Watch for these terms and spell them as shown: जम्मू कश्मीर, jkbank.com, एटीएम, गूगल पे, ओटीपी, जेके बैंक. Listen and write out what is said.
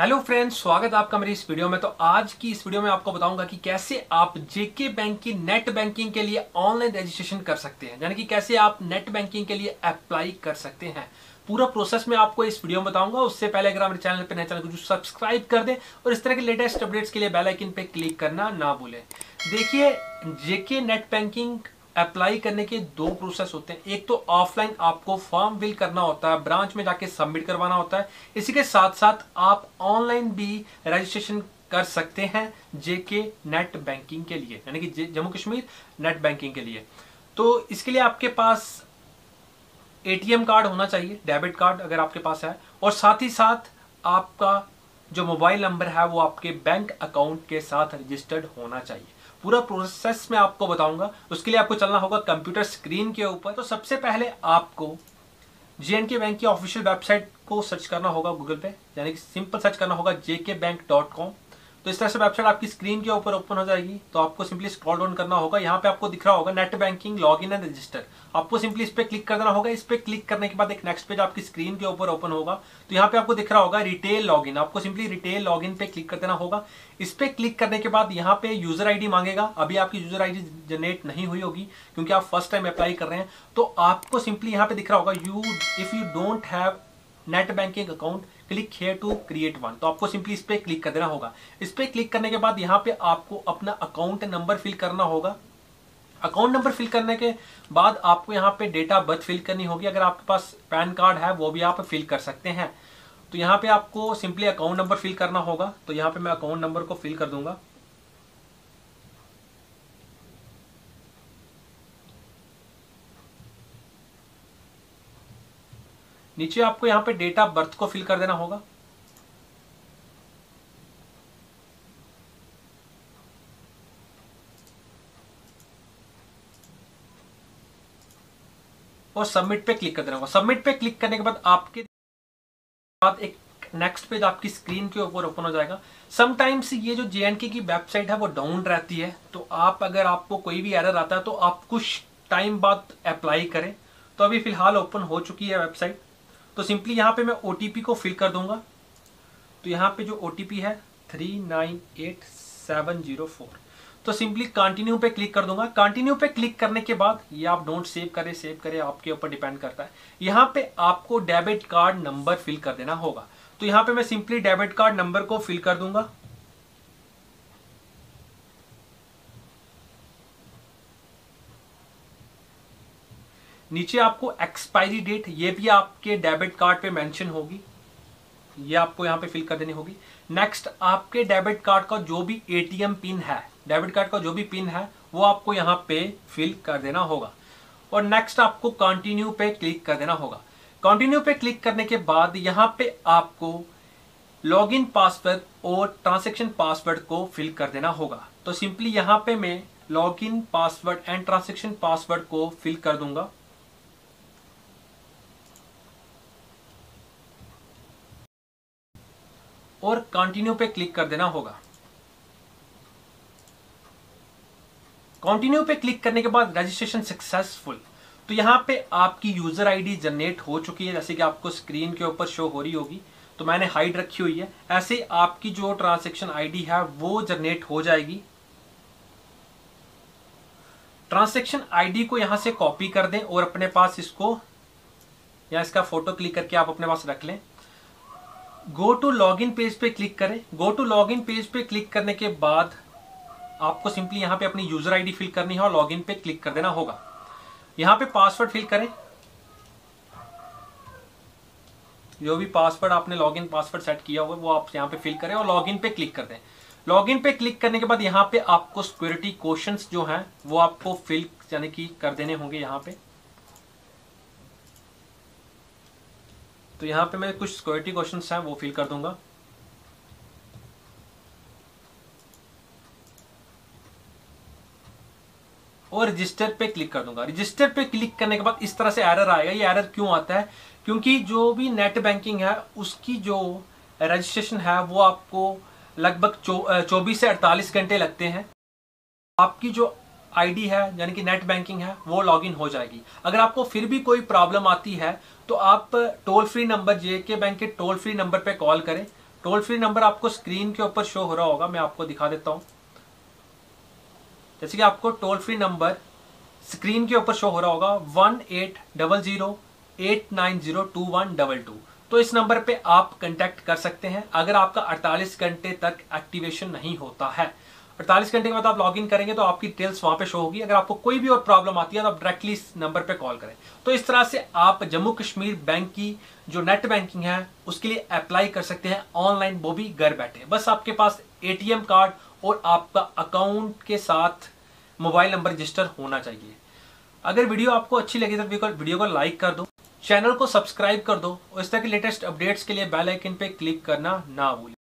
Hello friends, स्वागत है आपका मेरी इस वीडियो में। तो आज की इस वीडियो में आपको बताऊंगा कि कैसे आप जेके बैंक की नेट बैंकिंग के लिए ऑनलाइन रजिस्ट्रेशन कर सकते हैं, यानी कि कैसे आप नेट बैंकिंग के लिए अप्लाई कर सकते हैं। पूरा प्रोसेस मैं आपको इस वीडियो में बताऊंगा। उससे पहले अगर आप मेरे चैनल पर नए, चैनल को सब्सक्राइब कर दें और इस तरह के लेटेस्ट अपडेट्स के लिए बेल आइकन पर क्लिक करना ना भूलें। देखिए, जेके नेट बैंकिंग अप्लाई करने के दो प्रोसेस होते हैं। एक तो ऑफलाइन आपको फॉर्म फिल करना होता है, ब्रांच में जाके सबमिट करवाना होता है। इसी के साथ साथ आप ऑनलाइन भी रजिस्ट्रेशन कर सकते हैं जेके नेट बैंकिंग के लिए, यानी कि जम्मू कश्मीर नेट बैंकिंग के लिए। तो इसके लिए आपके पास एटीएम कार्ड होना चाहिए, डेबिट कार्ड अगर आपके पास है, और साथ ही साथ आपका जो मोबाइल नंबर है वो आपके बैंक अकाउंट के साथ रजिस्टर्ड होना चाहिए। पूरा प्रोसेस मैं आपको बताऊंगा। उसके लिए आपको चलना होगा कंप्यूटर स्क्रीन के ऊपर। तो सबसे पहले आपको जेके बैंक की ऑफिशियल वेबसाइट को सर्च करना होगा गूगल पे, यानी कि सिंपल सर्च करना होगा jkbank.com। तो इस तरह से वेबसाइट आपकी स्क्रीन के ऊपर ओपन हो जाएगी। तो आपको सिंपली स्क्रॉल डाउन करना होगा। यहाँ पे आपको दिख रहा होगा net banking login and register, आपको सिंपली इस पर क्लिक कर देना होगा। इस पर क्लिक करने के बाद एक नेक्स्ट पेज आपकी स्क्रीन के ऊपर ओपन होगा। तो यहाँ पे आपको दिख रहा होगा रिटेल लॉगिन, आपको सिंपली रिटेल लॉगिन पे क्लिक कर देना होगा। इस पर क्लिक करने के बाद यहाँ पे यूजर आई डी मांगेगा। अभी आपकी यूजर आई डी जनरेट नहीं हुई होगी क्योंकि आप फर्स्ट टाइम अप्लाई कर रहे हैं। तो आपको सिंपली यहाँ पे दिख रहा होगा if you don't have net banking account click here to create one. तो आपको सिंपली इस पर क्लिक कर देना होगा। इस पर क्लिक करने के बाद यहाँ पे आपको अपना अकाउंट नंबर फिल करना होगा। अकाउंट नंबर फिल करने के बाद आपको यहाँ पे डेट ऑफ बर्थ फिल करनी होगी। अगर आपके पास पैन कार्ड है वो भी आप फिल कर सकते हैं। तो यहाँ पे आपको सिंपली अकाउंट नंबर फिल करना होगा। तो यहाँ पे मैं अकाउंट नंबर को फिल कर दूंगा। नीचे आपको यहाँ पे डेट ऑफ बर्थ को फिल कर देना होगा। और सबमिट पे क्लिक कर देना होगा। सबमिट पे क्लिक करने के बाद आपके बाद एक नेक्स्ट पेज आपकी स्क्रीन के ऊपर ओपन हो जाएगा। समटाइम्स ये जो जेएनके की वेबसाइट है वो डाउन रहती है। तो आप अगर आपको कोई भी एरर आता है तो आप कुछ टाइम बाद अप्लाई करें। तो अभी फिलहाल ओपन हो चुकी है वेबसाइट। तो सिंपली यहाँ पे मैं ओटीपी को फिल कर दूंगा। तो यहाँ पे जो ओटीपी है 398704। तो सिंपली कंटिन्यू पे क्लिक कर दूंगा। कंटिन्यू पे क्लिक करने के बाद ये आप डोंट सेव करें आपके ऊपर डिपेंड करता है। यहाँ पे आपको डेबिट कार्ड नंबर फिल कर देना होगा। तो यहाँ पे मैं सिंपली डेबिट कार्ड नंबर को फिल कर दूंगा। नीचे आपको एक्सपायरी डेट, ये भी आपके डेबिट कार्ड पे मेंशन होगी, ये आपको यहाँ पे फिल कर देनी होगी। नेक्स्ट आपके डेबिट कार्ड का जो भी एटीएम पिन है, डेबिट कार्ड का जो भी पिन है वो आपको यहाँ पे फिल कर देना होगा। और नेक्स्ट आपको कंटिन्यू पे क्लिक कर देना होगा। कंटिन्यू पे क्लिक करने के बाद यहाँ पे आपको लॉगिन पासवर्ड और ट्रांजेक्शन पासवर्ड को फिल कर देना होगा। तो सिंपली यहाँ पे मैं login password and transaction password को फिल कर दूंगा। और कंटिन्यू पे क्लिक कर देना होगा। कंटिन्यू पे क्लिक करने के बाद रजिस्ट्रेशन सक्सेसफुल। तो यहाँ पे आपकी यूजर आईडी जनरेट हो चुकी है, जैसे कि आपको स्क्रीन के ऊपर शो हो रही होगी। तो मैंने हाइड रखी हुई है। ऐसे आपकी जो ट्रांजैक्शन आईडी है वो जनरेट हो जाएगी। ट्रांजैक्शन आईडी को यहाँ से कॉपी कर दें और अपने पास इसको या इसका फोटो क्लिक करके आप अपने पास रख लें। गो टू लॉगिन पेज पे क्लिक करें। गो टू लॉगिन पेज पे क्लिक करने के बाद आपको सिंपली यहाँ पे अपनी यूजर आईडी फिल करनी है और लॉगिन पे क्लिक कर देना होगा। यहाँ पे पासवर्ड फिल करें, जो भी पासवर्ड आपने लॉगिन पासवर्ड सेट किया हुआ वो आप यहाँ पे फिल करें और लॉगिन पे क्लिक कर दें। लॉगिन पे क्लिक करने के बाद यहाँ पे आपको सिक्योरिटी क्वेश्चंस जो हैं वो आपको फिल यानी कि कर देने होंगे यहाँ पे। तो यहाँ पे मैं कुछ सिक्योरिटी क्वेश्चंस हैं वो फिल कर दूंगा। और रजिस्टर पे क्लिक कर दूंगा। रजिस्टर पे क्लिक करने के बाद इस तरह से एरर आएगा। ये एरर क्यों आता है? क्योंकि जो भी नेट बैंकिंग है उसकी जो रजिस्ट्रेशन है वो आपको लगभग 24 से 48 घंटे लगते हैं। आपकी जो आईडी है यानी कि नेट बैंकिंग है वो लॉगिन हो जाएगी। अगर आपको फिर भी कोई प्रॉब्लम आती है तो आप toll free number, जेके बैंक के टोल फ्री नंबर पे कॉल करें। टोल फ्री नंबर आपको स्क्रीन के ऊपर शो हो रहा होगा, मैं आपको दिखा देता हूँ। जैसे कि आपको टोल फ्री नंबर स्क्रीन के ऊपर शो हो रहा होगा 1800-890-2122। तो इस नंबर पे आप कांटेक्ट कर सकते हैं अगर आपका 48 घंटे तक एक्टिवेशन नहीं होता है। 48 घंटे के बाद आप लॉगिन करेंगे तो आपकी डिटेल्स वहाँ पे शो होगी। अगर आपको कोई भी और प्रॉब्लम आती है तो आप डायरेक्टली इस नंबर पे कॉल करें। तो इस तरह से आप जम्मू कश्मीर बैंक की जो नेट बैंकिंग है उसके लिए अप्लाई कर सकते हैं ऑनलाइन, वो भी घर बैठे। बस आपके पास ATM कार्ड और आपका अकाउंट के साथ मोबाइल नंबर रजिस्टर होना चाहिए। अगर वीडियो आपको अच्छी लगी तो वीडियो को लाइक कर दो, चैनल को सब्सक्राइब कर दो और इस तरह के लेटेस्ट अपडेट्स के लिए बेल आइकन पे क्लिक करना ना भूलें।